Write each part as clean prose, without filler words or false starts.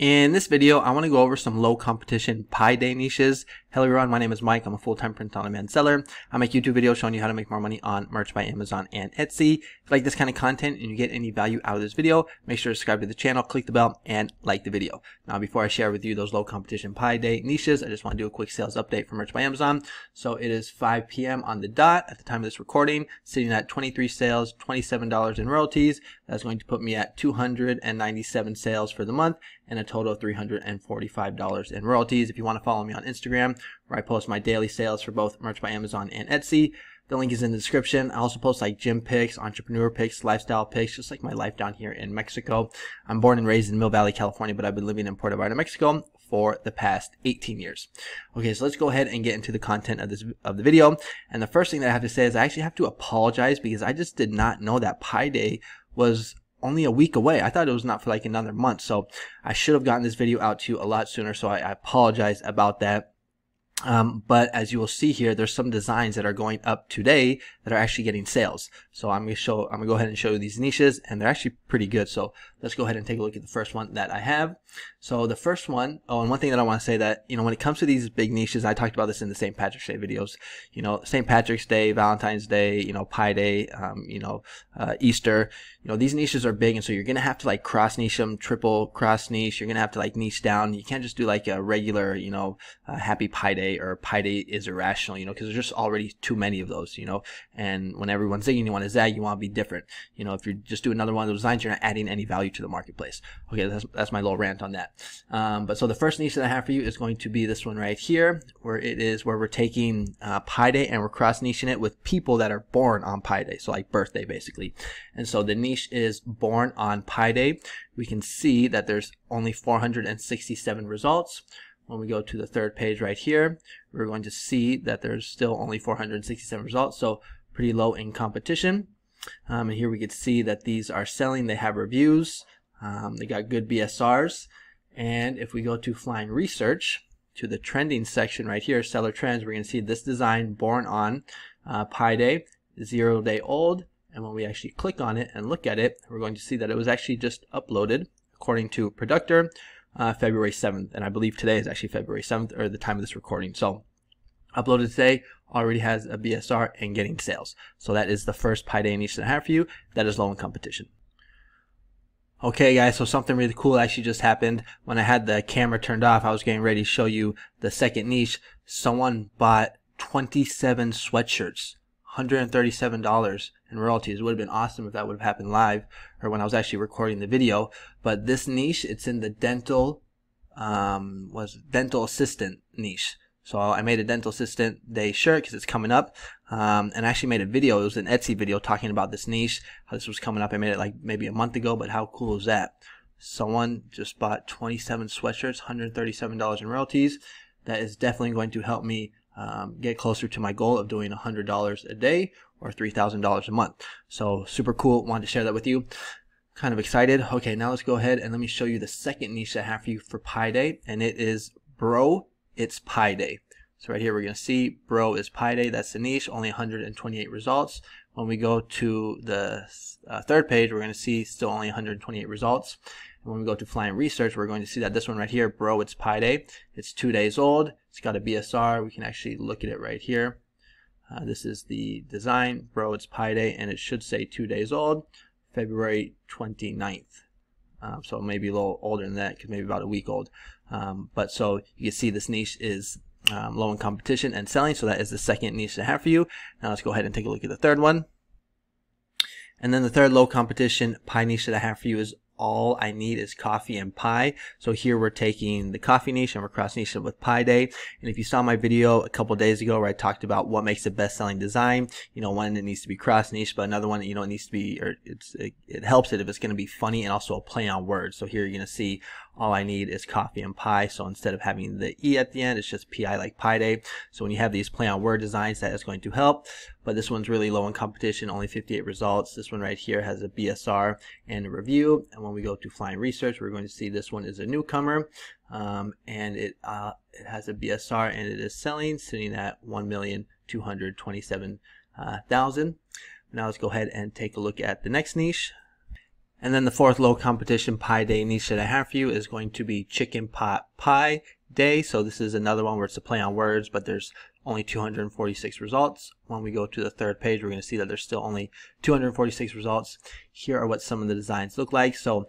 In this video, I want to go over some low competition Pi Day niches. Hello everyone, my name is Mike. I'm a full-time print-on-demand seller. I make YouTube videos showing you how to make more money on Merch by Amazon and Etsy. If you like this kind of content and you get any value out of this video, make sure to subscribe to the channel, click the bell, and like the video. Now, before I share with you those low competition Pi Day niches, I just want to do a quick sales update for Merch by Amazon. So it is 5 p.m. on the dot at the time of this recording, sitting at 23 sales, $27 in royalties. That's going to put me at 297 sales for the month and a total of $345 in royalties. If you want to follow me on Instagram, where I post my daily sales for both Merch by Amazon and Etsy, the link is in the description. I also post like gym pics, entrepreneur pics, lifestyle pics, just like my life down here in Mexico. I'm born and raised in Mill Valley, California, but I've been living in Puerto Vallarta, Mexico for the past 18 years. Okay, so let's go ahead and get into the content of the video. And the first thing that I have to say is I actually have to apologize because I just did not know that Pi Day was only a week away. I thought it was not for like another month, so I should have gotten this video out to you a lot sooner, so I apologize about that. But as you will see here, there's some designs that are going up today that are actually getting sales. So I'm gonna go ahead and show you these niches, and they're actually pretty good. So let's go ahead and take a look at the first one that I have. So the first one, oh, and one thing that I want to say that, you know, when it comes to these big niches, I talked about this in the St. Patrick's Day videos, you know, St. Patrick's Day, Valentine's Day, you know, Pi Day, Easter, you know, these niches are big. And so you're going to have to like cross niche them, triple cross niche. You're going to have to like niche down. You can't just do like a regular, you know, happy Pi Day or Pi Day is irrational, you know, because there's just already too many of those, you know, and when everyone's zigging, you want to zag, you want to be different. You know, if you just do another one of those designs, you're not adding any value to the marketplace. Okay, that's my little rant on that. But so the first niche that I have for you is going to be this one right here, where it is where we're taking Pi Day and we're cross niching it with people that are born on Pi Day, so like birthday basically. And so the niche is born on Pi Day. We can see that there's only 467 results. When we go to the third page right here, we're going to see that there's still only 467 results, so pretty low in competition. And here we could see that these are selling, they have reviews, they got good BSRs. And if we go to Flying Research, to the trending section right here, seller trends, we're going to see this design born on Pi Day, 0 day old. And when we actually click on it and look at it, we're going to see that it was actually just uploaded according to Productor, February 7th, and I believe today is actually February 7th or the time of this recording. So uploaded today, already has a BSR and getting sales. So that is the first Pi Day niche that I have for you that is low in competition. Okay guys, so something really cool actually just happened. When I had the camera turned off, I was getting ready to show you the second niche. Someone bought 27 sweatshirts, $137 in royalties. It would have been awesome if that would have happened live or when I was actually recording the video. But this niche, it's in the dental, dental assistant niche. So I made a dental assistant day shirt because it's coming up, and I actually made a video. It was an Etsy video talking about this niche, how this was coming up. I made it like maybe a month ago, but how cool is that? Someone just bought 27 sweatshirts, $137 in royalties. That is definitely going to help me get closer to my goal of doing $100 a day or $3,000 a month. So super cool. Wanted to share that with you. Kind of excited. Okay, now let's go ahead and let me show you the second niche that I have for you for Pi Day, and it is Bro, It's Pi Day. So right here we're going to see Bro is Pi Day. That's the niche. Only 128 results. When we go to the third page, we're going to see still only 128 results. And when we go to Flying Research, we're going to see that this one right here, Bro, It's Pi Day. It's 2 days old. It's got a BSR. We can actually look at it right here. This is the design, Bro, It's Pi Day, and it should say 2 days old, February 29th. So maybe a little older than that, because maybe about a week old. But so you can see this niche is low in competition and selling. So that is the second niche to have for you. Now let's go ahead and take a look at the third one. And then the third low competition pie niche that I have for you is all I need is coffee and pie. So here we're taking the coffee niche and we're cross niching with Pi Day. And if you saw my video a couple days ago where I talked about what makes the best selling design, you know, one that needs to be cross niche, but another one that, you know, it needs to be, or it helps it if it's going to be funny and also a play on words. So here you're going to see all I need is coffee and pie. So instead of having the E at the end, it's just PI like Pi Day. So when you have these play on word designs, that is going to help. But this one's really low in competition, only 58 results. This one right here has a BSR and a review. And when we go to Flying Research, we're going to see this one is a newcomer, and it has a BSR and it is selling, sitting at 1,227,000. Now let's go ahead and take a look at the next niche. And then the fourth low competition Pi Day niche that I have for you is going to be Chicken Pot Pie Day. So this is another one where it's a play on words, but there's only 246 results. When we go to the third page, we're going to see that there's still only 246 results. Here are what some of the designs look like. So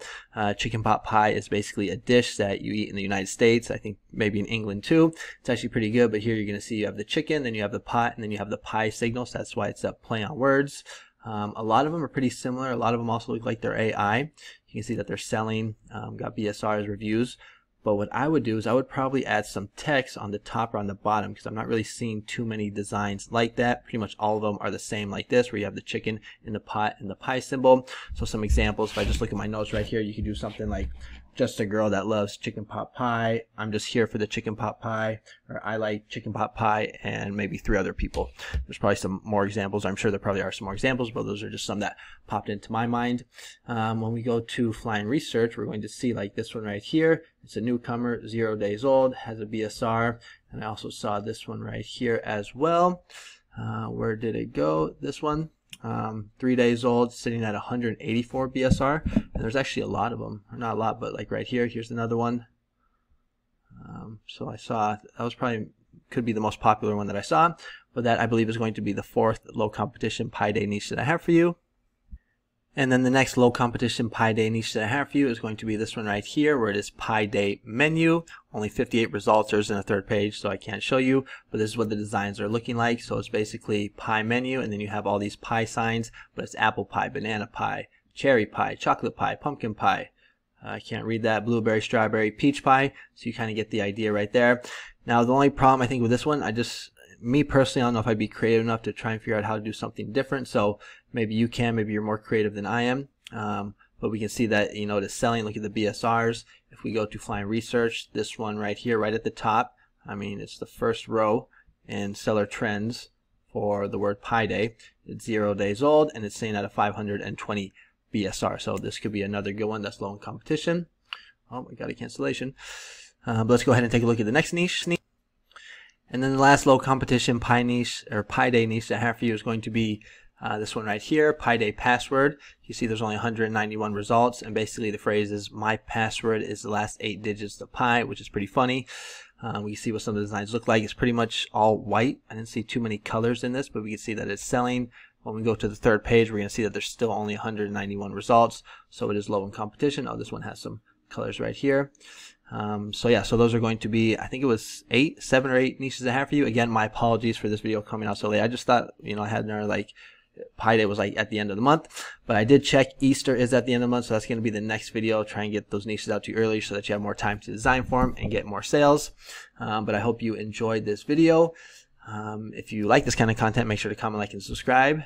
chicken pot pie is basically a dish that you eat in the United States, I think maybe in England too. It's actually pretty good, but here you're going to see you have the chicken, then you have the pot, and then you have the pie signals. That's why it's a play on words. A lot of them are pretty similar. A lot of them also look like they're AI. You can see that they're selling, got BSR's reviews. But what I would do is I would probably add some text on the top or on the bottom, because I'm not really seeing too many designs like that. Pretty much all of them are the same like this, where you have the chicken and the pot and the pie symbol. So some examples, if I just look at my notes right here, you could do something like, just a girl that loves chicken pot pie, I'm just here for the chicken pot pie, or I like chicken pot pie, and maybe three other people. There's probably some more examples. I'm sure there probably are some more examples, but those are just some that popped into my mind. When we go to Flying Research, we're going to see like this one right here. It's a newcomer, 0 days old, has a BSR, and I also saw this one right here as well. Where did it go? This one. 3 days old, sitting at 184 BSR, and there's actually a lot of them, not a lot, but like right here, here's another one. So I saw, that was probably, could be the most popular one that I saw, but that I believe is going to be the fourth low competition Pi Day niche that I have for you. And then the next low competition Pi Day niche that I have for you is going to be this one right here, where it is Pi Day menu. Only 58 results. There's in a third page, so I can't show you, but this is what the designs are looking like. So it's basically pie menu, and then you have all these pie signs, but it's apple pie, banana pie, cherry pie, chocolate pie, pumpkin pie. I can't read that. Blueberry, strawberry, peach pie. So you kind of get the idea right there. Now, the only problem I think with this one, me personally, I don't know if I'd be creative enough to try and figure out how to do something different. So maybe you can, maybe you're more creative than I am. But we can see that, you know, it is selling. Look at the BSRs. If we go to Flying Research, this one right here, right at the top, I mean, it's the first row in seller trends for the word Pi Day. It's 0 days old, and it's saying out of 520 BSR. So this could be another good one that's low in competition. Oh, we got a cancellation. But let's go ahead and take a look at the next niche. And then the last low competition Pi Day niche that I have for you is going to be this one right here, Pi Day password. You see there's only 191 results, and basically the phrase is, my password is the last 8 digits of Pi, which is pretty funny. We can see what some of the designs look like. It's pretty much all white. I didn't see too many colors in this, but we can see that it's selling. When we go to the third page, we're going to see that there's still only 191 results, so it is low in competition. Oh, this one has some colors right here. So yeah, so those are going to be, I think it was 7 or 8 niches I have for you. Again, my apologies for this video coming out so late. I just thought, you know, I had another, like, Pi Day was like at the end of the month, but I did check Easter is at the end of the month, so that's going to be the next video. Try and get those niches out to you early so that you have more time to design for them and get more sales. But I hope you enjoyed this video. If you like this kind of content, make sure to comment, like, and subscribe.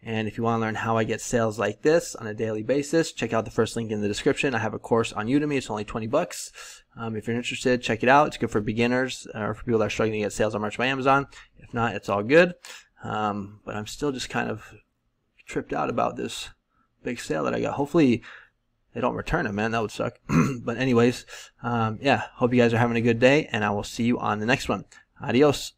And if you want to learn how I get sales like this on a daily basis, check out the first link in the description. I have a course on Udemy. It's only 20 bucks. If you're interested, check it out. It's good for beginners or for people that are struggling to get sales on Merch by Amazon. If not, it's all good. But I'm still just kind of tripped out about this big sale that I got. Hopefully they don't return it, man. That would suck. But anyways, yeah, hope you guys are having a good day, and I will see you on the next one. Adios.